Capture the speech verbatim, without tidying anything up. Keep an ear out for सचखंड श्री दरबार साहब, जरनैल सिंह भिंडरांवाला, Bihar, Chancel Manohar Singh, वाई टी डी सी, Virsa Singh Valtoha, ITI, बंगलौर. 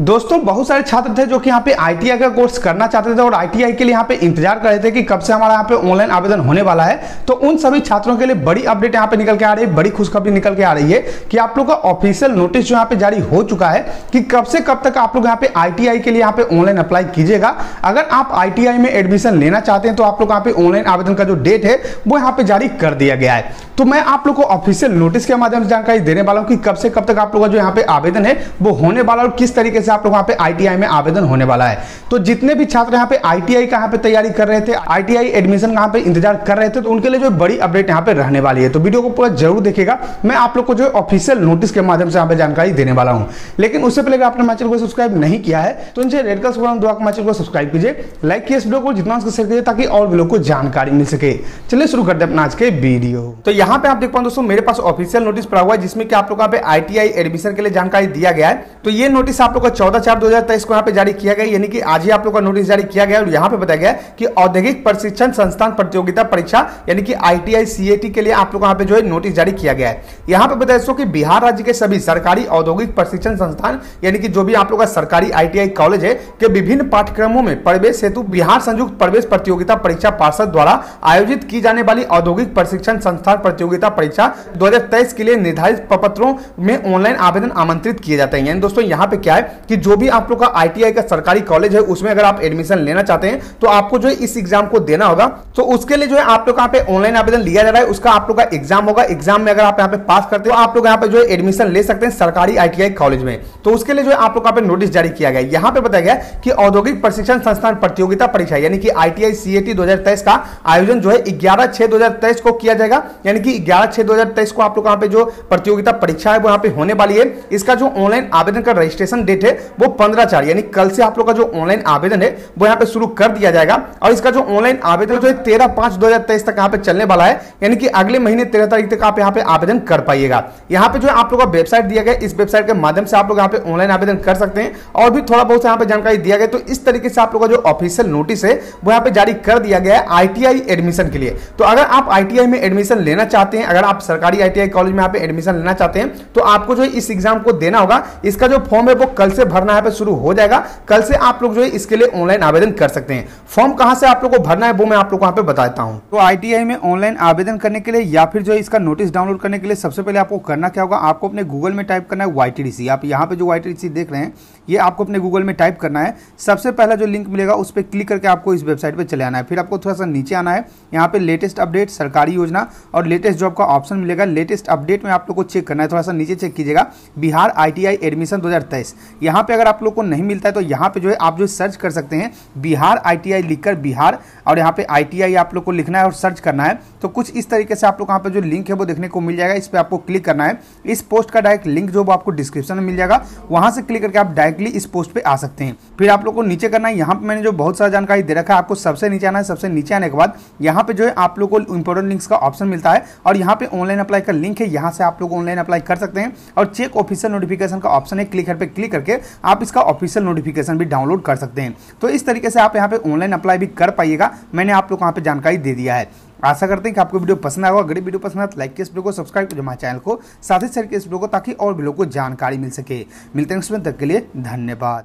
दोस्तों बहुत सारे छात्र थे जो कि यहाँ पे आई टी आई का कोर्स करना चाहते थे और आई टी आई के लिए यहाँ पे इंतजार कर रहे थे कि कब से हमारा यहाँ पे ऑनलाइन आवेदन होने वाला है। तो उन सभी छात्रों के लिए बड़ी अपडेट यहाँ पे निकल के आ रही है, बड़ी खुशखबरी निकल के आ रही है कि आप लोग का ऑफिशियल नोटिस जो यहाँ पे जारी हो चुका है कि कब से कब तक आप लोग यहाँ पे आई टी आई के लिए यहाँ पे ऑनलाइन अप्लाई कीजिएगा। अगर आप आई टी आई में एडमिशन लेना चाहते हैं तो आप लोग यहाँ पे ऑनलाइन आवेदन का जो डेट है वो यहाँ पे जारी कर दिया गया है। तो मैं आप लोग को ऑफिशियल नोटिस के माध्यम से जानकारी देने वाला हूँ कि कब से कब तक आप लोग का जो यहाँ पे आवेदन है वो होने वाला और किस तरीके से आप लोग वहां पे आई टी आई में आवेदन होने वाला है। तो जितने भी छात्र यहाँ पे आई टी आई का यहाँ पे तैयारी कर रहे थे, आई टी आई एडमिशन यहाँ पे इंतजार कर रहे थे, तो उनके लिए जो बड़ी अपडेट यहाँ पे रहने वाली है। तो वीडियो को पूरा जरूर देखिएगा, मैं आप लोग को जो ऑफिशियल नोटिस के माध्यम से यहाँ पे जानकारी देने वाला हूँ। लेकिन उससे पहले आपने हमारे चैनल को सब्सक्राइब नहीं किया है तो इनसे रेड कलर को सब्सक्राइब कीजिए, लाइक कीजिए, इस वीडियो को जितना शेयर कीजिए ताकि और भी लोग को जानकारी मिल सके। चलिए शुरू करते हैं अपना आज के वीडियो। तो यहाँ पे आप देख पाओ दोस्तों मेरे पास ऑफिशियल नोटिस पड़ा हुआ है जिसमें कि आप लोग आई टी आई एडमिशन के लिए जानकारी दिया गया है। तो ये नोटिस आप लोग चौदह चार दो हजार तेईस को यहाँ पे जारी किया गया, यानी कि आज ही आप लोग का नोटिस जारी किया गया। और यहाँ पे बताया गया कि औद्योगिक प्रशिक्षण संस्थान प्रतियोगिता परीक्षा यानी कि आई T I C A T के लिए आप लोग यहाँ पे जो है नोटिस जारी किया गया है। यहाँ पे बताया दोस्तों कि बिहार राज्य के सभी सरकारी औद्योगिक प्रशिक्षण संस्थान यानी कि जो भी आप लोग का सरकारी आई टी आई कॉलेज है के विभिन्न पाठ्यक्रमों में प्रवेश हेतु बिहार संयुक्त प्रवेश प्रतियोगिता परीक्षा पार्षद द्वारा आयोजित की जाने वाली औद्योगिक प्रशिक्षण संस्थान प्रतियोगिता परीक्षा दो हजार तेईस के लिए निर्धारित प्रपत्रों में ऑनलाइन आवेदन आमंत्रित किए जाते हैं। दोस्तों यहाँ पे क्या है कि जो भी आप लोग का आई टी आई का सरकारी कॉलेज है उसमें अगर आप एडमिशन लेना चाहते हैं तो आपको जो है इस एग्जाम को देना होगा। तो उसके लिए जो है आप लोग यहाँ पे ऑनलाइन आवेदन लिया जा रहा है, उसका आप लोग का एग्जाम होगा। एग्जाम में अगर आप यहाँ पे पास करते हो आप लोग यहाँ पे जो है एडमिशन ले सकते हैं सरकारी आई टी आई कॉलेज में। तो उसके लिए जो है आप लोग यहाँ पे नोटिस जारी किया गया। यहाँ पे बताया गया कि औद्योगिक प्रशिक्षण संस्थान प्रतियोगिता परीक्षा यानी कि आई T I C A T दो हजार तेईस का आयोजन जो है ग्यारह छह दो हजार तेईस को किया जाएगा, यानी कि ग्यारह छह दो हजार तेईस को आप लोग यहाँ पे जो प्रतियोगिता परीक्षा है वो यहाँ पे होने वाली है। इसका जो ऑनलाइन आवेदन का रजिस्ट्रेशन डेट है वो पंद्रह चार यानी कल से आप लोग का जो ऑनलाइन आवेदन है वो यहाँ पे शुरू कर दिया जाएगा। और इसका जो ऑनलाइन आवेदन जो है तेरह पांच दो हजार तेईस तक यहाँ पे चलने वाला है, यानी कि अगले महीने तेरह तारीख तक आप यहाँ पे आवेदन कर पाइएगा। यहाँ पे जो है आप लोग का वेबसाइट दिया गया, इस वेबसाइट के माध्यम से आप लोग यहाँ पे ऑनलाइन आवेदन कर सकते हैं और भी थोड़ा बहुत यहाँ पे जानकारी दिया गया। तो इस तरीके से आप लोग का जो ऑफिशियल नोटिस है वो यहाँ पे जारी कर दिया गया है आई टी आई एडमिशन के लिए। तो अगर आप आई टी आई में एडमिशन लेना चाहते हैं, अगर आप सरकारी आई टी आई कॉलेज में यहाँ पे एडमिशन लेना चाहते हैं तो आपको जो है इस एग्जाम को देना होगा। इसका जो फॉर्म है वो कल से भरना है शुरू हो जाएगा, कल से आप लोग जो है इसके लिए ऑनलाइन आवेदन कर सकते हैं। फॉर्म कहां से आप लोग को भरना है वो मैं आप लोग को यहां पे बता देता हूं। तो आई टी आई में ऑनलाइन आवेदन करने के लिए या फिर जो है इसका नोटिस डाउनलोड करने के लिए सबसे पहले आपको करना क्या होगा, आपको अपने गूगल में टाइप करना है वाई टी डी सी। आप यहां पे जो वाई टी डी सी देख रहे हैं ये आपको अपने गूगल में टाइप करना है। सबसे पहला जो लिंक मिलेगा उस पर क्लिक करके आपको इस वेबसाइट पर चले आना है। फिर आपको थोड़ा सा नीचे आना है, यहाँ पे लेटेस्ट अपडेट सरकारी योजना और लेटेस्ट जॉब का ऑप्शन मिलेगा। लेटेस्ट अपडेट में आप लोग को चेक करना है, थोड़ा सा नीचे चेक कीजिएगा Bihar I T I admission दो हजार तेईस। यहाँ पे अगर आप लोग को नहीं मिलता है तो यहाँ पे जो है आप जो सर्च कर सकते हैं बिहार आई टी आई लिखकर बिहार और यहाँ पे आई टी आई आप लोग को लिखना है और सर्च करना है। तो कुछ इस तरीके से आप लोग यहाँ पे जो लिंक है वो देखने को मिल जाएगा, इस पर आपको क्लिक करना है। इस पोस्ट का डायरेक्ट लिंक जो आपको डिस्क्रिप्शन में मिल जाएगा, वहाँ से क्लिक करके आप डायरेक्टली इस पोस्ट पे आ सकते हैं। फिर आप लोग को नीचे करना है, यहाँ पे मैंने जो बहुत सारा जानकारी दे रखा है आपको सबसे नीचे आना है। सबसे नीचे आने के बाद यहाँ पे जो है आप लोग को इंपॉर्टेंट लिंक्स का ऑप्शन मिलता है और यहाँ पे ऑनलाइन अप्लाई का लिंक है, यहाँ से आप लोग ऑनलाइन अप्लाई कर सकते हैं। और चेक ऑफिशियल नोटिफिकेशन का ऑप्शन है, क्लिक पे क्लिक करके आप इसका ऑफिशियल नोटिफिकेशन भी डाउनलोड कर सकते हैं। तो इस तरीके से आप यहाँ पे ऑनलाइन अप्लाई भी कर पाइएगा। मैंने आप लोग को यहाँ पे जानकारी दे दिया है। आशा करते हैं कि आपको वीडियो पसंद आएगा। अगर वीडियो पसंद आए तो लाइक के इस वीडियो को, सब्सक्राइब कीजिए हमारे चैनल को, साथ ही शेयर के इस वीडियो को ताकि और भी लोगों को जानकारी मिल सके। मिलते हैं उसमें, तक के लिए धन्यवाद।